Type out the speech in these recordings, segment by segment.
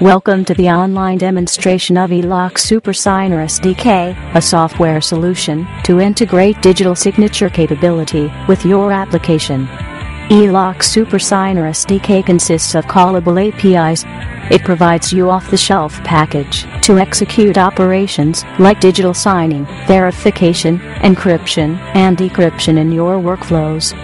Welcome to the online demonstration of eLock SuperSigner SDK, a software solution to integrate digital signature capability with your application. eLock SuperSigner SDK consists of callable APIs. It provides you off-the-shelf package to execute operations like digital signing, verification, encryption, and decryption in your workflows.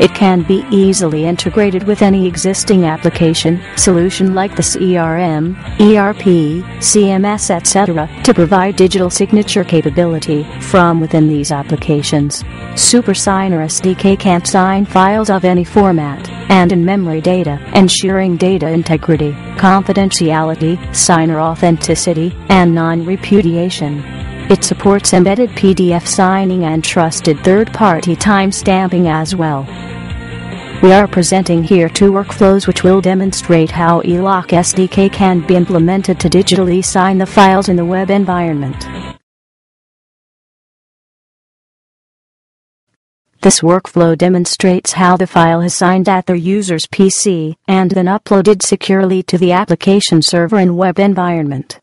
It can be easily integrated with any existing application solution like the CRM, ERP, CMS, etc. to provide digital signature capability from within these applications. SuperSigner SDK can sign files of any format and in-memory data, ensuring data integrity, confidentiality, signer authenticity, and non-repudiation. It supports embedded PDF signing and trusted third-party timestamping as well. We are presenting here two workflows which will demonstrate how eLock SDK can be implemented to digitally sign the files in the web environment. This workflow demonstrates how the file is signed at the user's PC and then uploaded securely to the application server in web environment.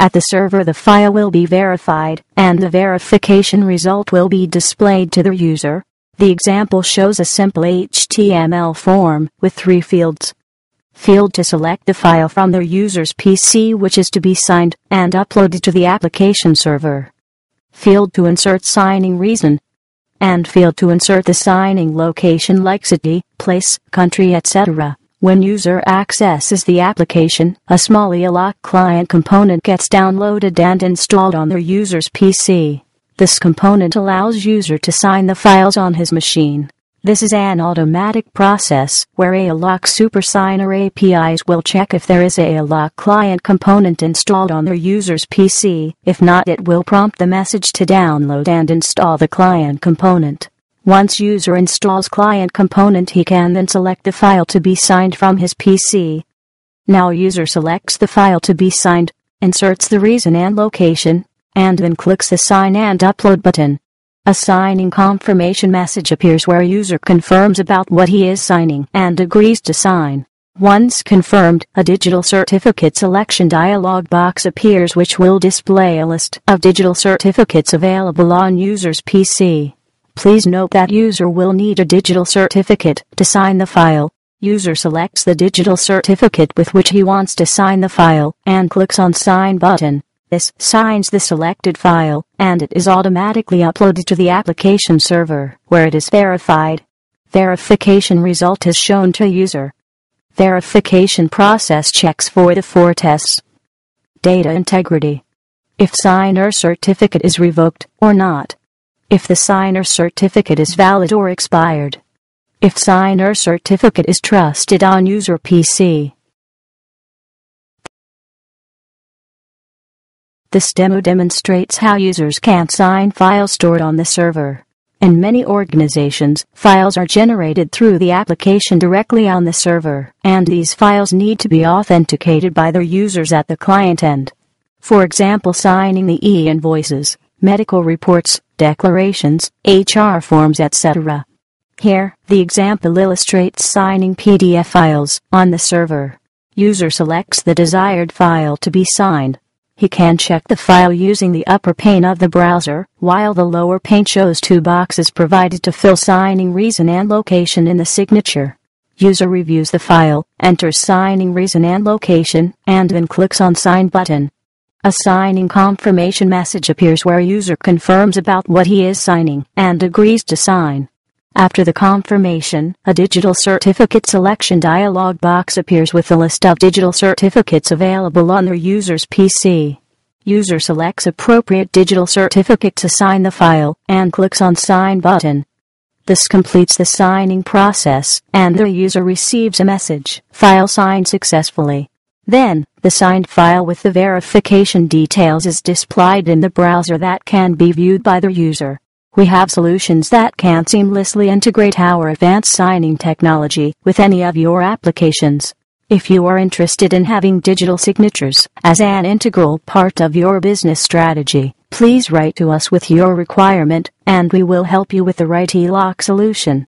At the server, the file will be verified, and the verification result will be displayed to the user. The example shows a simple HTML form with three fields. Field to select the file from the user's PC which is to be signed and uploaded to the application server. Field to insert signing reason. And field to insert the signing location like city, place, country, etc. When user accesses the application, a small eLock client component gets downloaded and installed on their user's PC. This component allows user to sign the files on his machine. This is an automatic process where eLock SuperSigner APIs will check if there is a eLock client component installed on their user's PC. If not, it will prompt the message to download and install the client component. Once user installs client component, he can then select the file to be signed from his PC. Now user selects the file to be signed, inserts the reason and location, and then clicks the sign and upload button. A signing confirmation message appears where user confirms about what he is signing and agrees to sign. Once confirmed, a digital certificate selection dialog box appears which will display a list of digital certificates available on user's PC. Please note that user will need a digital certificate to sign the file. User selects the digital certificate with which he wants to sign the file and clicks on Sign button. This signs the selected file, and it is automatically uploaded to the application server, where it is verified. Verification result is shown to user. Verification process checks for the four tests. Data integrity. If signer certificate is revoked or not. If the signer certificate is valid or expired. If signer certificate is trusted on user PC. This demo demonstrates how users can sign files stored on the server. In many organizations, files are generated through the application directly on the server, and these files need to be authenticated by their users at the client end. For example, signing the e-invoices, medical reports, declarations, HR forms, etc. Here, the example illustrates signing PDF files on the server. User selects the desired file to be signed. He can check the file using the upper pane of the browser, while the lower pane shows two boxes provided to fill signing reason and location in the signature. User reviews the file, enters signing reason and location, and then clicks on Sign button. A signing confirmation message appears where user confirms about what he is signing and agrees to sign. After the confirmation, a digital certificate selection dialog box appears with a list of digital certificates available on their user's PC. User selects appropriate digital certificate to sign the file and clicks on Sign button. This completes the signing process, and the user receives a message, "File signed successfully." Then, the signed file with the verification details is displayed in the browser that can be viewed by the user. We have solutions that can seamlessly integrate our advanced signing technology with any of your applications. If you are interested in having digital signatures as an integral part of your business strategy, please write to us with your requirement, and we will help you with the right eLock solution.